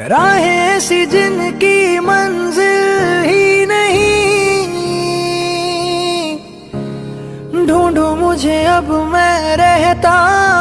राहें सी जिनकी मंजिल ही नहीं, ढूंढो मुझे अब मैं रहता